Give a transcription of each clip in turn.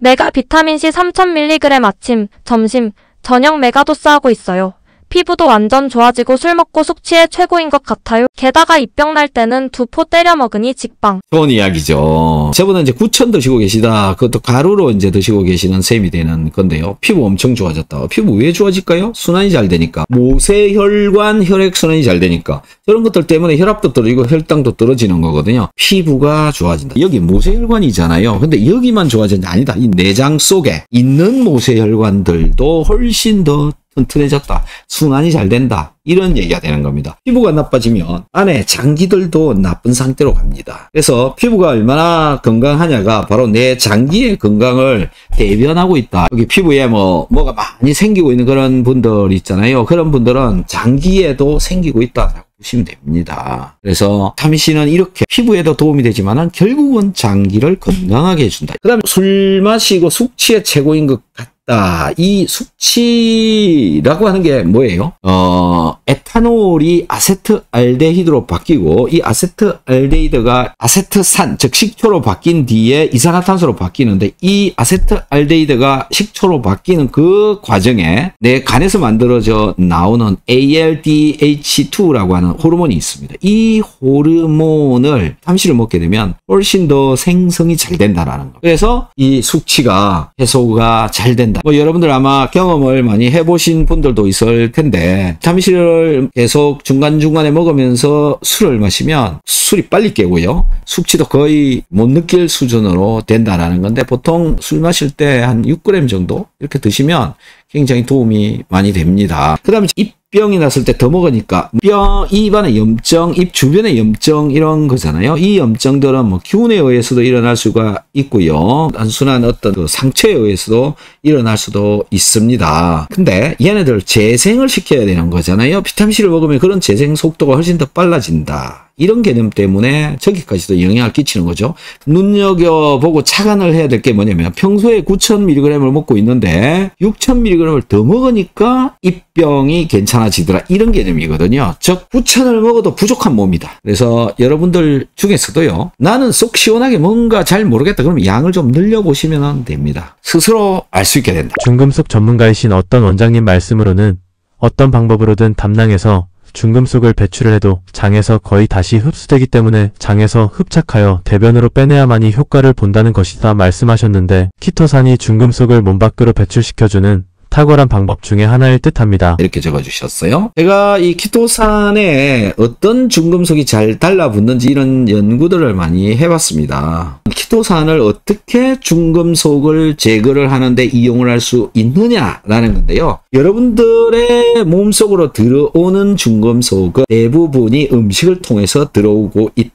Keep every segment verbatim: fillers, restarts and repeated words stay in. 메가 비타민C 삼천 밀리그램 아침, 점심, 저녁 메가도스 하고 있어요. 피부도 완전 좋아지고 술 먹고 숙취에 최고인 것 같아요. 게다가 입병 날 때는 두 포 때려 먹으니 직방. 좋은 이야기죠. 저분은 이제 구천 드시고 계시다. 그것도 가루로 이제 드시고 계시는 셈이 되는 건데요. 피부 엄청 좋아졌다. 피부 왜 좋아질까요? 순환이 잘 되니까. 모세혈관 혈액 순환이 잘 되니까. 이런 것들 때문에 혈압도 떨어지고 혈당도 떨어지는 거거든요. 피부가 좋아진다. 여기 모세혈관이잖아요. 근데 여기만 좋아지는 게 아니다. 이 내장 속에 있는 모세혈관들도 훨씬 더 튼튼해졌다. 순환이 잘 된다. 이런 얘기가 되는 겁니다. 피부가 나빠지면 안에 장기들도 나쁜 상태로 갑니다. 그래서 피부가 얼마나 건강하냐가 바로 내 장기의 건강을 대변하고 있다. 여기 피부에 뭐 뭐가 많이 생기고 있는 그런 분들 있잖아요. 그런 분들은 장기에도 생기고 있다. 보시면 됩니다. 그래서 비타민C는 이렇게 피부에도 도움이 되지만 결국은 장기를 건강하게 해준다. 그 다음에 술 마시고 숙취에 최고인 것 같다. 이 숙취라고 하는 게 뭐예요? 어, 에탄올이 아세트알데히드로 바뀌고 이 아세트알데히드가 아세트산, 즉 식초로 바뀐 뒤에 이산화탄소로 바뀌는데 이 아세트알데히드가 식초로 바뀌는 그 과정에 내 간에서 만들어져 나오는 에이 엘 디 에이치 투라고 하는 호르몬이 있습니다. 이 호르몬을 비타민C를 먹게 되면 훨씬 더 생성이 잘 된다라는 거. 그래서 이 숙취가 해소가 잘 된다. 뭐 여러분들 아마 경험을 많이 해보신 분들도 있을 텐데 비타민C를 계속 중간중간에 먹으면서 술을 마시면 술이 빨리 깨고요. 숙취도 거의 못 느낄 수준으로 된다라는 건데 보통 술 마실 때 한 육 그램 정도 이렇게 드시면 굉장히 도움이 많이 됩니다. 그 다음에 입병이 났을 때 더 먹으니까 병, 입안에 염증, 입 주변에 염증 이런 거잖아요. 이 염증들은 뭐 기운에 의해서도 일어날 수가 있고요. 단순한 어떤 그 상처에 의해서도 일어날 수도 있습니다. 근데 얘네들 재생을 시켜야 되는 거잖아요. 비타민C를 먹으면 그런 재생 속도가 훨씬 더 빨라진다. 이런 개념 때문에 저기까지도 영향을 끼치는 거죠. 눈여겨보고 착안을 해야 될 게 뭐냐면 평소에 구천 밀리그램을 먹고 있는데 육천 밀리그램을 더 먹으니까 입병이 괜찮아지더라. 이런 개념이거든요. 즉 구천을 먹어도 부족한 몸이다. 그래서 여러분들 중에서도요. 나는 속 시원하게 뭔가 잘 모르겠다. 그럼 양을 좀 늘려보시면 됩니다. 스스로 알 수 있게 된다. 중금속 전문가이신 어떤 원장님 말씀으로는 어떤 방법으로든 담낭에서 중금속을 배출을 해도 장에서 거의 다시 흡수되기 때문에 장에서 흡착하여 대변으로 빼내야만이 효과를 본다는 것이다 말씀하셨는데 키토산이 중금속을 몸 밖으로 배출시켜주는 탁월한 방법 중에 하나일 듯합니다. 이렇게 적어주셨어요. 제가 이 키토산에 어떤 중금속이 잘 달라붙는지 이런 연구들을 많이 해봤습니다. 키토산을 어떻게 중금속을 제거를 하는데 이용을 할 수 있느냐라는 건데요. 여러분들의 몸속으로 들어오는 중금속은 대부분이 음식을 통해서 들어오고 있다.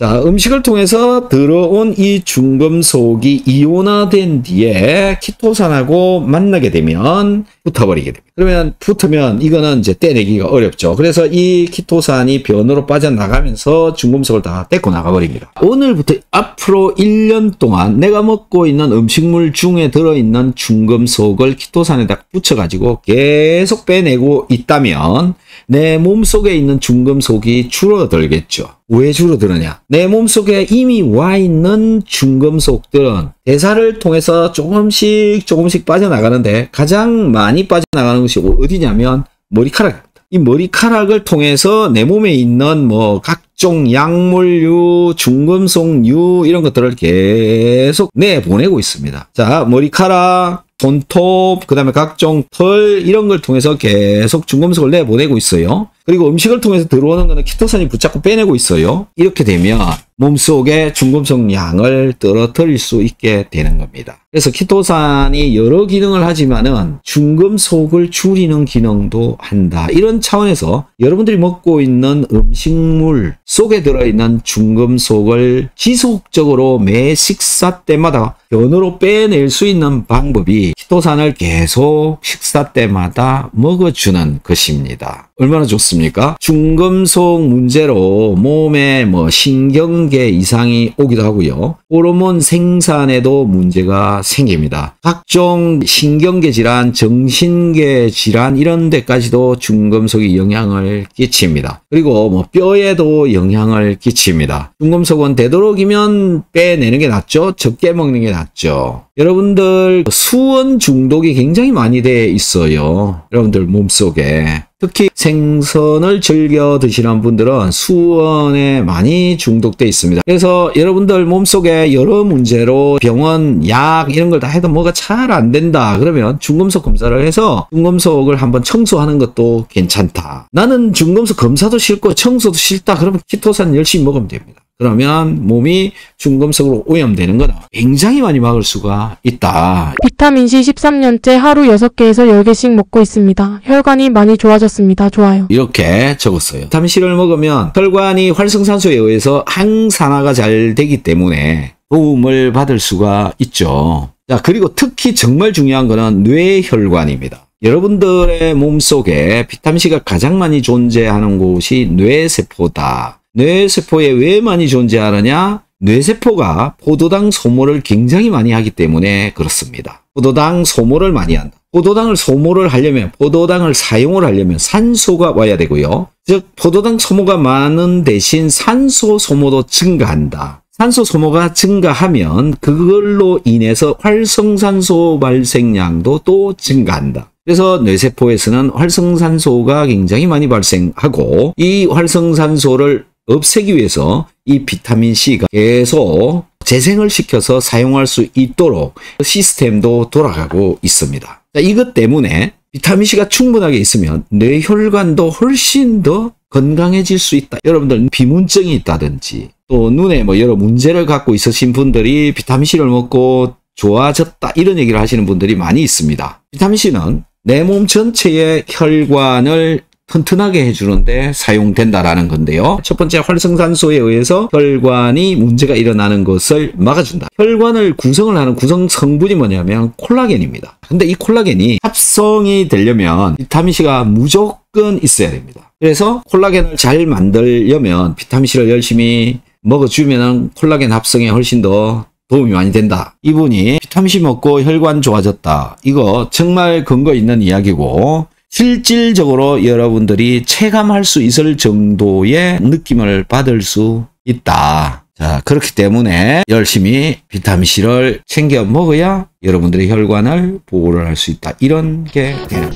자, 음식을 통해서 들어온 이 중금속이 이온화된 뒤에 키토산하고 만나게 되면 붙어버리게 됩니다. 그러면 붙으면 이거는 이제 떼내기가 어렵죠. 그래서 이 키토산이 변으로 빠져나가면서 중금속을 다 떼고 나가버립니다. 오늘부터 앞으로 일 년 동안 내가 먹고 있는 음식물 중에 들어있는 중금속을 키토산에다 붙여가지고 계속 빼내고 있다면 내 몸속에 있는 중금속이 줄어들겠죠. 왜 줄어드느냐? 내 몸속에 이미 와 있는 중금속들은 대사를 통해서 조금씩 조금씩 빠져나가는데 가장 많이 빠져나가는 것이 어디냐면 머리카락입니다. 이 머리카락을 통해서 내 몸에 있는 뭐 각종 약물류, 중금속류 이런 것들을 계속 내보내고 있습니다. 자, 머리카락, 손톱, 그 다음에 각종 털 이런 걸 통해서 계속 중금속을 내보내고 있어요. 그리고 음식을 통해서 들어오는 거는 키토산이 붙잡고 빼내고 있어요. 이렇게 되면 몸속에 중금속 양을 떨어뜨릴 수 있게 되는 겁니다. 그래서 키토산이 여러 기능을 하지만은 중금속을 줄이는 기능도 한다. 이런 차원에서 여러분들이 먹고 있는 음식물 속에 들어있는 중금속을 지속적으로 매 식사 때마다 변으로 빼낼 수 있는 방법이 키토산을 계속 식사 때마다 먹어주는 것입니다. 얼마나 좋습니까? 중금속 문제로 몸에 뭐 신경계 이상이 오기도 하고요. 호르몬 생산에도 문제가 생깁니다. 각종 신경계 질환, 정신계 질환 이런 데까지도 중금속이 영향을 끼칩니다. 그리고 뭐 뼈에도 영향을 끼칩니다. 중금속은 되도록이면 빼내는 게 낫죠. 적게 먹는 게 낫죠. 여러분들 수은 중독이 굉장히 많이 돼 있어요. 여러분들 몸속에. 특히 생선을 즐겨 드시는 분들은 수은에 많이 중독되어 있습니다. 그래서 여러분들 몸속에 여러 문제로 병원, 약 이런 걸 다 해도 뭐가 잘 안 된다. 그러면 중금속 검사를 해서 중금속을 한번 청소하는 것도 괜찮다. 나는 중금속 검사도 싫고 청소도 싫다. 그러면 키토산 열심히 먹으면 됩니다. 그러면 몸이 중금속으로 오염되는 건 굉장히 많이 막을 수가 있다. 비타민C 십삼 년째 하루 여섯 개에서 열 개씩 먹고 있습니다. 혈관이 많이 좋아졌습니다. 좋아요. 이렇게 적었어요. 비타민C를 먹으면 혈관이 활성산소에 의해서 항산화가 잘 되기 때문에 도움을 받을 수가 있죠. 자, 그리고 특히 정말 중요한 거는 뇌혈관입니다. 여러분들의 몸속에 비타민C가 가장 많이 존재하는 곳이 뇌세포다. 뇌세포에 왜 많이 존재하느냐? 뇌세포가 포도당 소모를 굉장히 많이 하기 때문에 그렇습니다. 포도당 소모를 많이 한다. 포도당을 소모를 하려면, 포도당을 사용을 하려면 산소가 와야 되고요. 즉, 포도당 소모가 많은 대신 산소 소모도 증가한다. 산소 소모가 증가하면 그걸로 인해서 활성산소 발생량도 또 증가한다. 그래서 뇌세포에서는 활성산소가 굉장히 많이 발생하고 이 활성산소를 없애기 위해서 이 비타민C가 계속 재생을 시켜서 사용할 수 있도록 시스템도 돌아가고 있습니다. 자, 이것 때문에 비타민C가 충분하게 있으면 뇌혈관도 훨씬 더 건강해질 수 있다. 여러분들 비문증이 있다든지 또 눈에 뭐 여러 문제를 갖고 있으신 분들이 비타민C를 먹고 좋아졌다 이런 얘기를 하시는 분들이 많이 있습니다. 비타민C는 내 몸 전체의 혈관을 튼튼하게 해주는데 사용된다라는 건데요. 첫 번째, 활성산소에 의해서 혈관이 문제가 일어나는 것을 막아준다. 혈관을 구성을 하는 구성 성분이 뭐냐면 콜라겐입니다. 근데 이 콜라겐이 합성이 되려면 비타민C가 무조건 있어야 됩니다. 그래서 콜라겐을 잘 만들려면 비타민C를 열심히 먹어주면 콜라겐 합성에 훨씬 더 도움이 많이 된다. 이분이 비타민C 먹고 혈관 좋아졌다. 이거 정말 근거 있는 이야기고 실질적으로 여러분들이 체감할 수 있을 정도의 느낌을 받을 수 있다. 자, 그렇기 때문에 열심히 비타민C를 챙겨 먹어야 여러분들의 혈관을 보호를 할 수 있다. 이런 게 되는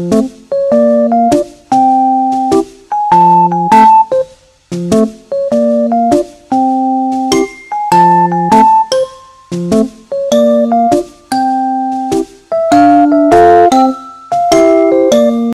거죠.